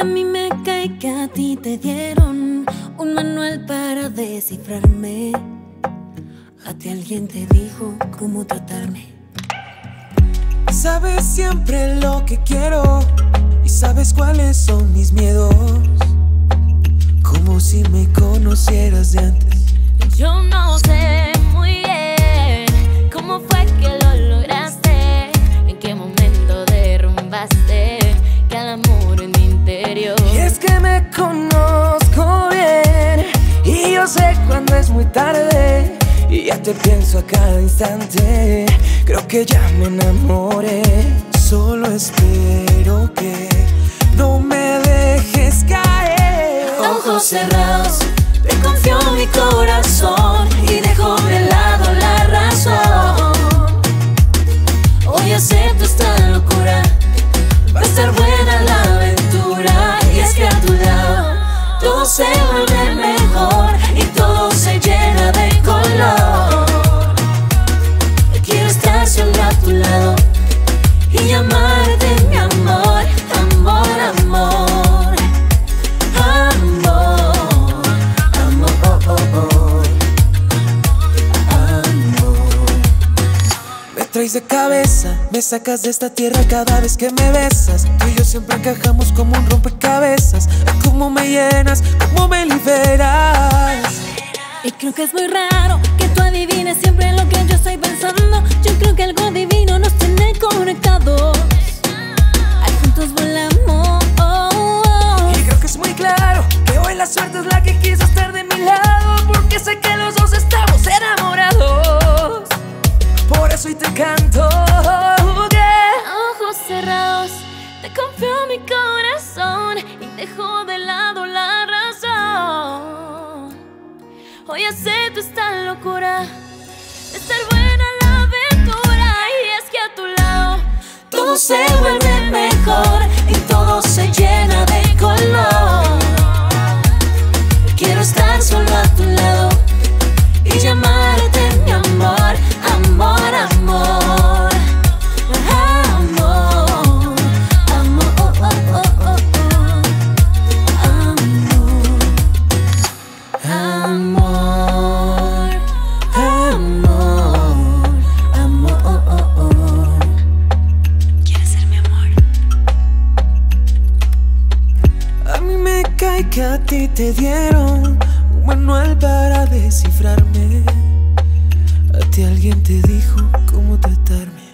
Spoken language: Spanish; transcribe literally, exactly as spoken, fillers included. A mí me cae que a ti te dieron un manual para descifrarme. A ti alguien te dijo cómo tratarme. Sabes siempre lo que quiero y sabes cuáles son mis miedos, como si me conocieras de antes. Yo no sé muy bien cómo fue que lo lograste, en qué momento derrumbaste cada muro en mi interior. Y es que me conozco bien y yo sé cuando es muy tarde. Y ya te pienso a cada instante, creo que ya me enamoré. Solo espero que no me dejes caer. Ojos cerrados, te confío en mi corazón y dejo de lado la razón. Hoy acepto esta locura, va a estar buena la aventura. Y es que a tu lado todo se vuelve mejor y todo se llena de color. Quiero estar solo a tu lado y llamarte mi amor, amor, amor, amor, amor, amor, amor. Me traes de cabeza, me sacas de esta tierra cada vez que me besas. Tú y yo siempre encajamos como un rompecabezas. Cómo me llenas, cómo me liberas. Y creo que es muy raro que tú adivines siempre lo que yo estoy pensando. Yo creo que algo divino nos tiene conectados. Ahí juntos volamos. Y creo que es muy claro que hoy la suerte es la que quiso estar de mi lado, porque sé que los dos estamos enamorados. Por eso hoy te canto. Ojos cerrados, te confío en mi corazón y dejo de lado la razón. Hoy acepto esta locura, estar buena la aventura. Y es que a tu lado todo se vuelve mejor y todo se llena de color. Quiero estar solo a tu lado y llamarte mi amor, amor, amor. A ti te dieron un manual para descifrarme. A ti alguien te dijo cómo tratarme.